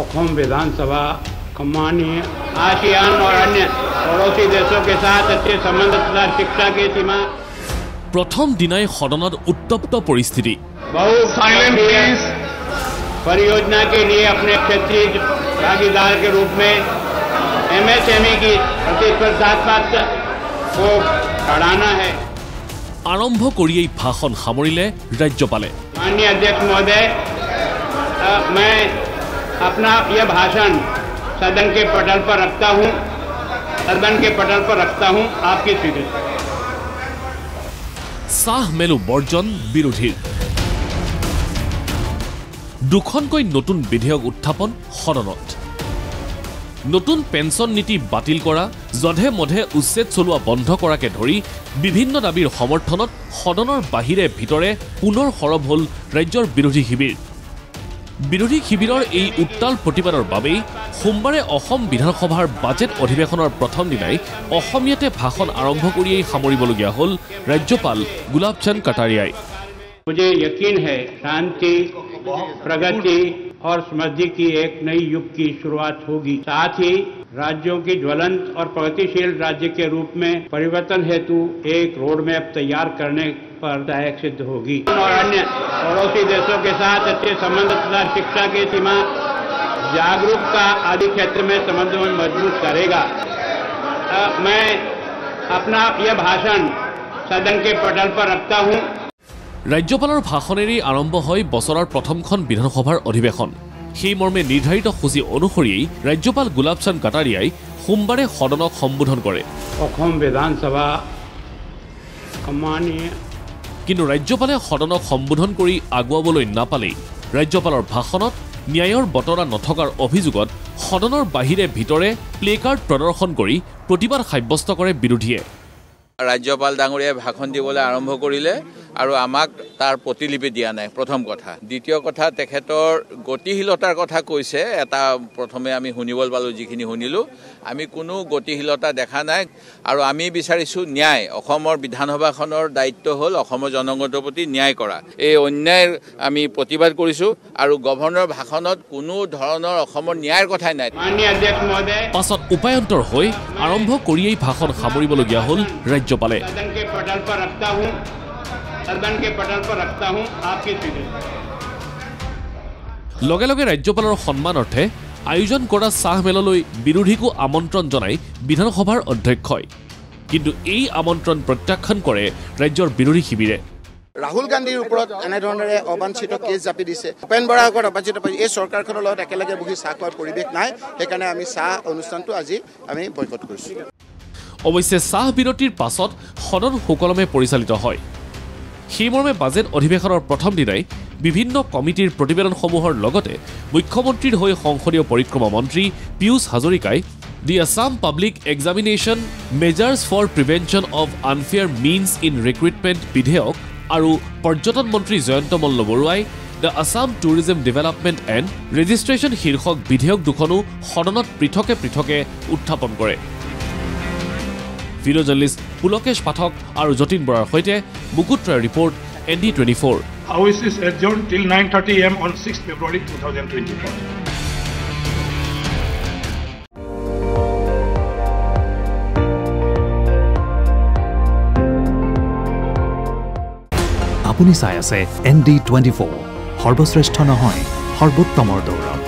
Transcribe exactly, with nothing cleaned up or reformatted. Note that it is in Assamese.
असम विधानसभा कमाने आसियान और अन्य पड़ोसी देशों के साथ अच्छे संबंध तथा शिक्षा की सीमा प्रथम दिनाय सदन उत्तप्त परिस्थिति बहुत परियोजना के लिए अपने क्षेत्रीय भागीदार के रूप में एमएसएमई की प्रतिस्पर्धात्मकता को बढ़ाना है। आरंभ करिए भाषण सामरिले राज्यपाले। माननीय अध्यक्ष महोदय, मैं अपना यह भाषण सदन के पटल पर रखता हूँ, सदन के पटल पर रखता हूँ, आपकी स्वीकृति। साह मेलू बर्जन विरोधी দুখনকৈ নতুন বিধেয়ক উত্থাপন সদনত নতুন পেনশন নীতি বাতিল কৰা জধে মধে উচ্ছেদ চলোৱা বন্ধ কৰাকে ধৰি বিভিন্ন দাবীৰ সমৰ্থনত সদনৰ বাহিৰে ভিতৰে পুনৰ সৰব হল ৰাজ্যৰ বিৰোধী শিবিৰ বিৰোধী শিবিৰৰ এই উত্তাল প্ৰতিবাদৰ বাবে সোমবাৰে অসম বিধানসভাৰ বাজেট অধিৱেশনৰ প্ৰথম দিনাই অসমীয়াতে ভাষণ আৰম্ভ কৰিয়েই সামৰিবলগীয়া হল ৰাজ্যপাল গুলাবচাঁদ কাটাৰিয়াই मुझे यकीन है शांति प्रगति और समृद्धि की एक नई युग की शुरुआत होगी। साथ ही राज्यों की ज्वलंत और प्रगतिशील राज्य के रूप में परिवर्तन हेतु एक रोडमैप तैयार करने पर सहायक सिद्ध होगी और अन्य पड़ोसी देशों के साथ अच्छे संबंध तथा शिक्षा की सीमा जागरूकता आदि क्षेत्र में संबंध में मजबूत करेगा। मैं अपना यह भाषण सदन के पटल पर रखता हूँ। राज्यपाলৰ ভাষণেৰে আৰম্ভ হয় বছৰৰ প্ৰথমখন বিধানসভাৰ অধিৱেশন। সেই মৰ্মে নিৰ্ধাৰিত সূচী অনুসৰি ৰাজ্যপাল গুলাবচাঁদ কাটাৰিয়াই সোমবাৰে সদনক সম্বোধন কৰে। অসম বিধানসভা কমানি কিন্তু ৰাজ্যপালে সদনক সম্বোধন কৰি আগুৱাবলৈ নাপালেই ৰাজ্যপালৰ ভাষণত ন্যায়ৰ বতৰা নথকাৰ অভিযোগত সদনৰ বাহিৰে ভিতৰে প্লেকাৰ্ড প্ৰদৰ্শন কৰি প্ৰতিবাদ সাব্যস্ত কৰে বিৰোধীয়ে। राज्यपाल डांगरिया भाषण दिवले आरम्भ करिले आरो आमाक तार प्रतिलिपि दिया नाय प्रथम कथा द्वितीय कथा तेखेतर गतिशीलतार कथा कइसे एटा प्रथमे आमी हुनिबल पालो जिखिनि हुनिलु आमी कोनो गतिशीलता देखा नाय आरो आमी बिचारिसु न्याय अखोमर विधानसभाखनर दायित्व हल अखोम जनगणर प्रति न्याय करा ए अन्यायर आमी प्रतिवाद करिसु आरो गवर्नर भाषणत कोनो धৰণৰ अखोमर न्यायर कथा नाय। माननीय अध्यक्ष महोदय पाছত উপায়ন্তৰ হৈ আৰম্ভ কৰিয়েই ভাষণ সামৰিবলগীয়া হল राज्यपाले। सदन के पटल पर रखता हूं, सदन के पटल पर रखता हूं, आपकी स्वीकृति। लगे लगे राज्यपालर सम्मानार्थे आयोजन करा साह मेलলৈ বিৰোধীক আমন্ত্ৰণ জনাই বিধানসভাৰ অধ্যক্ষই কিন্তু এই আমন্ত্ৰণ প্ৰত্যাখ্যান কৰে ৰাজ্যৰ বিৰোধী শিবিৰে। राहुल गांधी ऊपर एने धरणे अवांछित केस जापि दिसे उपेन बरा आगर अवांछित ए सरकारखনৰ লগত একেলগে বহি চাহ খোৱাৰ পৰিৱেশ নাই সেইকাৰণে আমি চাহ অনুষ্ঠানটো আজি আমি বয়কট কৰিছো। অৱশ্যে চাহ বিৰতিৰ পাছত সদন সকলমে পৰিচালিত হয়। সেই মৰ্মে বাজেট অধিৱেশনৰ প্ৰথম দিনাই বিভিন্ন কমিটিৰ প্ৰতিবেদনসমূহৰ লগতে মুখ্যমন্ত্ৰীৰ হৈ সংসদীয় পৰিক্ৰমা মন্ত্ৰী পিয়ুষ হাজৰিকাই the Assam public examination measures for prevention of unfair means in recruitment বিধেয়ক আৰু পৰ্যটন মন্ত্ৰী জয়ন্ত মল্ল বৰুৱাই the Assam tourism development and registration শীৰ্ষক বিধেয়ক দুখনো সদনত পৃথকে পৃথকে উত্থাপন কৰে। ভিডিও জাৰ্নালিস্ট পুলকেশ পাঠক আৰু যতীন বৰাৰ সৈতে Mukut Roy report N D twenty four. House is adjourned till nine thirty a m on sixth February two thousand twenty-four. আপুনি চাই আছে এন ডি টুৱেণ্টি ফ'ৰ সৰ্বশ্ৰেষ্ঠ নহয় সৰ্বোত্তমৰ দৌৰ।